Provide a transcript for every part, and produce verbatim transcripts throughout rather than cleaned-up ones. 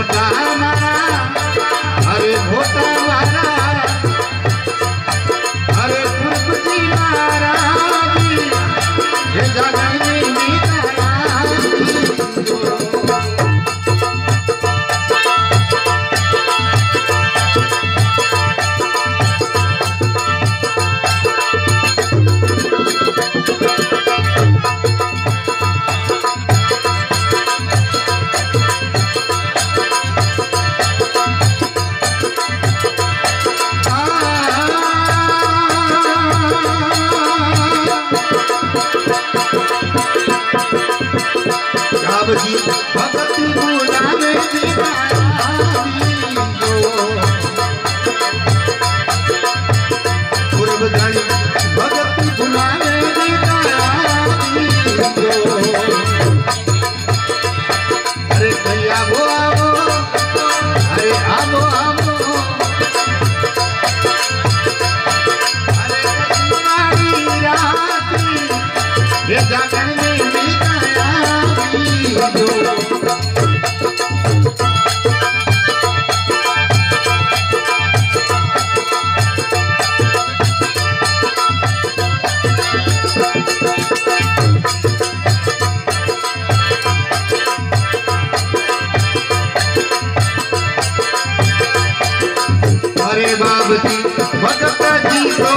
भोता हमारा, अरे भोता हमारा, अरे खुशी हमारा भी ये जगाने में भक्ति बुलावे पूर्व गणी भक्ति बुलावे अरे भैया वो आवो अरे आवो आवो अरे तुम्हारी रात ये जागरण अरे बाबू जी भगत जी तो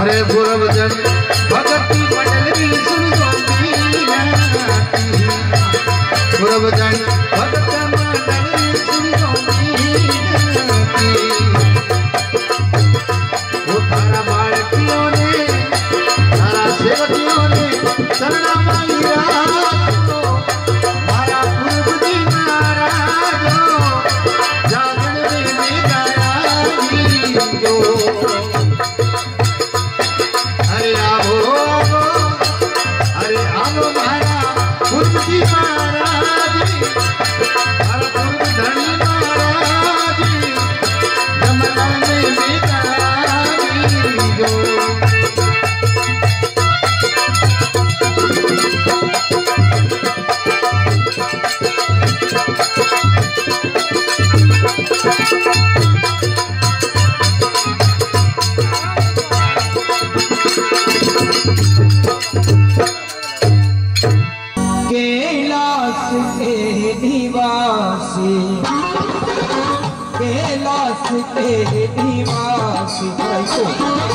अरे गुरबजन भगत की मंडली कैलाश के निवासी